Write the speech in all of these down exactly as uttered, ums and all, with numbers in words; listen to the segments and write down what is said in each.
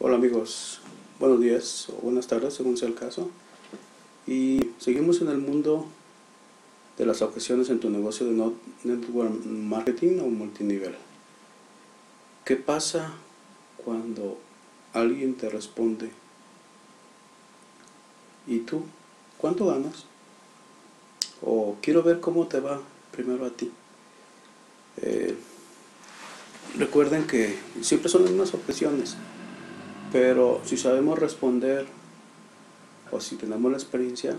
Hola amigos, buenos días o buenas tardes según sea el caso, y seguimos en el mundo de las objeciones en tu negocio de network marketing o multinivel. ¿Qué pasa cuando alguien te responde ¿y tú cuánto ganas? O quiero ver cómo te va primero a ti. Eh, recuerden que siempre son las mismas objeciones, pero si sabemos responder o si tenemos la experiencia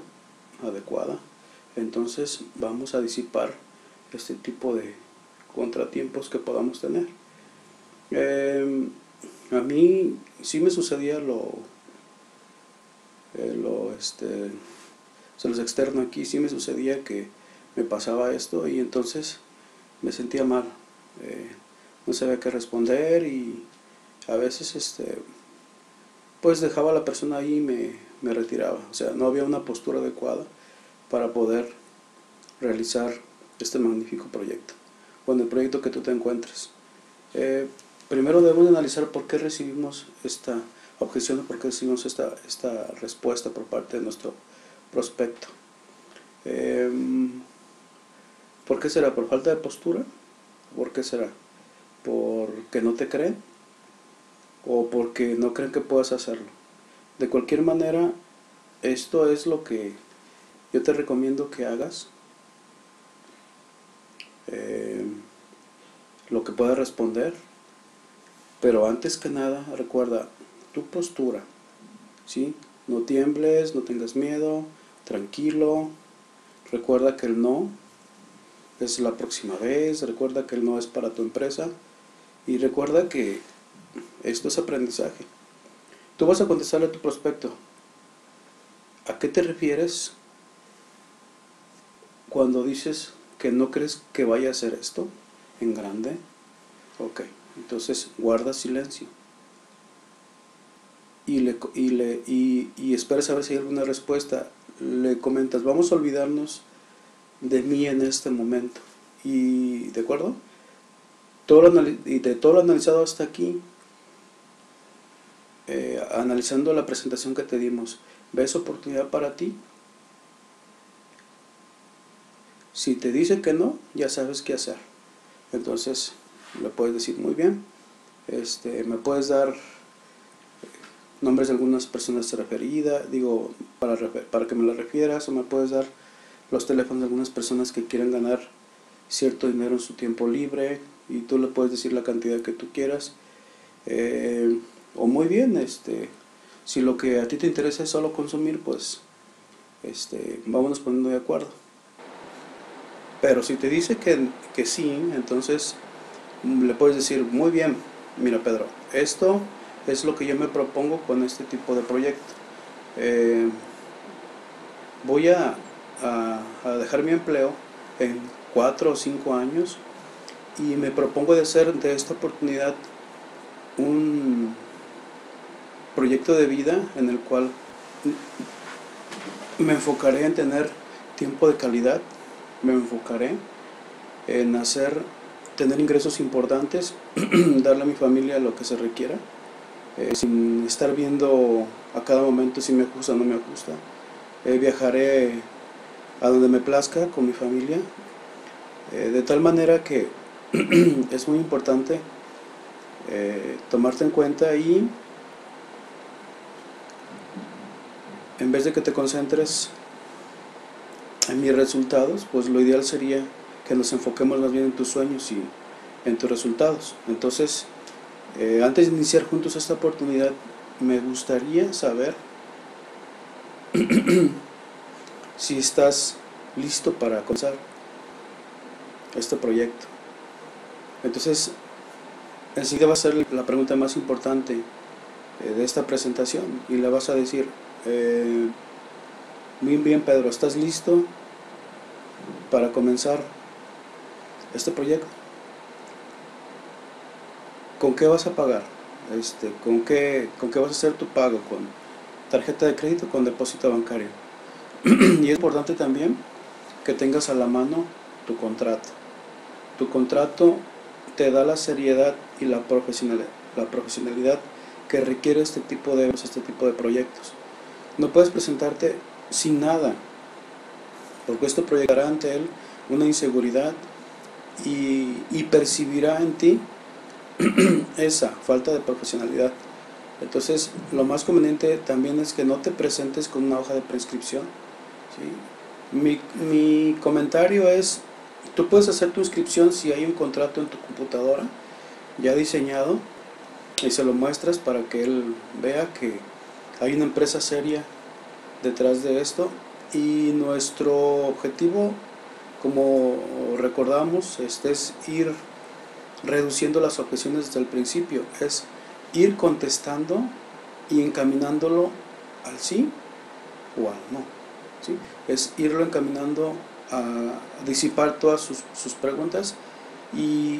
adecuada, entonces vamos a disipar este tipo de contratiempos que podamos tener. Eh, a mí sí me sucedía lo, eh, lo este, se los externo aquí, sí me sucedía que me pasaba esto y entonces me sentía mal, eh, no sabía qué responder y a veces este pues dejaba a la persona ahí y me, me retiraba. O sea, no había una postura adecuada para poder realizar este magnífico proyecto, bueno, el proyecto que tú te encuentres. Eh, primero debemos analizar por qué recibimos esta objeción, por qué recibimos esta, esta respuesta por parte de nuestro prospecto. Eh, ¿Por qué será? ¿Por falta de postura? ¿Por qué será? ¿Porque no te creen? ¿O porque no creen que puedas hacerlo? De cualquier manera, esto es lo que yo te recomiendo que hagas. Eh, lo que puedas responder. Pero antes que nada, recuerda tu postura, ¿sí? No tiembles, no tengas miedo, tranquilo. Recuerda que el no es la próxima vez. Recuerda que el no es para tu empresa. Y recuerda que esto es aprendizaje. Tú vas a contestarle a tu prospecto ¿a qué te refieres cuando dices que no crees que vaya a hacer esto en grande? Ok, entonces guarda silencio y, le, y, le, y, y esperas a ver si hay alguna respuesta. Le comentas, vamos a olvidarnos de mí en este momento, y ¿de acuerdo? Todo lo, y de todo lo analizado hasta aquí, Eh, analizando la presentación que te dimos, ¿ves oportunidad para ti? Si te dice que no, ya sabes qué hacer. Entonces le puedes decir, muy bien, este, me puedes dar nombres de algunas personas referidas, digo, para, para que me las refieras, o me puedes dar los teléfonos de algunas personas que quieren ganar cierto dinero en su tiempo libre, y tú le puedes decir la cantidad que tú quieras. eh, O muy bien, este, si lo que a ti te interesa es solo consumir, pues este, vámonos poniendo de acuerdo. Pero si te dice que, que sí, entonces le puedes decir, muy bien, mira Pedro, esto es lo que yo me propongo con este tipo de proyecto. Eh, voy a, a, a dejar mi empleo en cuatro o cinco años y me propongo de hacer de esta oportunidad un proyecto de vida en el cual me enfocaré en tener tiempo de calidad, me enfocaré en hacer, tener ingresos importantes, darle a mi familia lo que se requiera, eh, sin estar viendo a cada momento si me ajusta o no me ajusta. Eh, viajaré a donde me plazca con mi familia, eh, de tal manera que es muy importante eh, tomarte en cuenta, y en vez de que te concentres en mis resultados, pues lo ideal sería que nos enfoquemos más bien en tus sueños y en tus resultados. Entonces, eh, antes de iniciar juntos esta oportunidad, me gustaría saber si estás listo para comenzar este proyecto. Entonces, enseguida va a ser la pregunta más importante eh, de esta presentación, y la vas a decir, Eh, bien, bien Pedro, ¿estás listo para comenzar este proyecto? ¿Con qué vas a pagar? Este, ¿con qué, con qué vas a hacer tu pago? ¿Con tarjeta de crédito o con depósito bancario? Y es importante también que tengas a la mano tu contrato. Tu contrato te da la seriedad y la profesionalidad, la profesionalidad que requiere este tipo de, este tipo de proyectos. No puedes presentarte sin nada, porque esto proyectará ante él una inseguridad y, y percibirá en ti esa falta de profesionalidad. Entonces, lo más conveniente también es que no te presentes con una hoja de prescripción, ¿sí? mi, mi comentario es, tú puedes hacer tu inscripción si hay un contrato en tu computadora ya diseñado y se lo muestras para que él vea que hay una empresa seria detrás de esto. Y nuestro objetivo, como recordamos, este es ir reduciendo las objeciones desde el principio, es ir contestando y encaminándolo al sí o al no, ¿sí? Es irlo encaminando a disipar todas sus, sus preguntas, y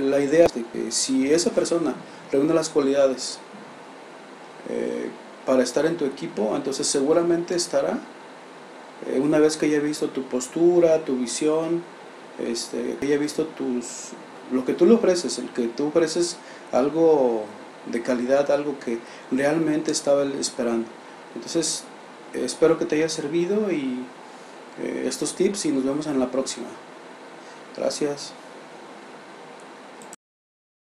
la idea es de que si esa persona reúne las cualidades eh, para estar en tu equipo, entonces seguramente estará, eh, una vez que haya visto tu postura, tu visión, este, que haya visto tus, lo que tú le ofreces, el que tú ofreces algo de calidad, algo que realmente estaba esperando. Entonces, eh, espero que te haya servido y eh, estos tips, y nos vemos en la próxima. Gracias.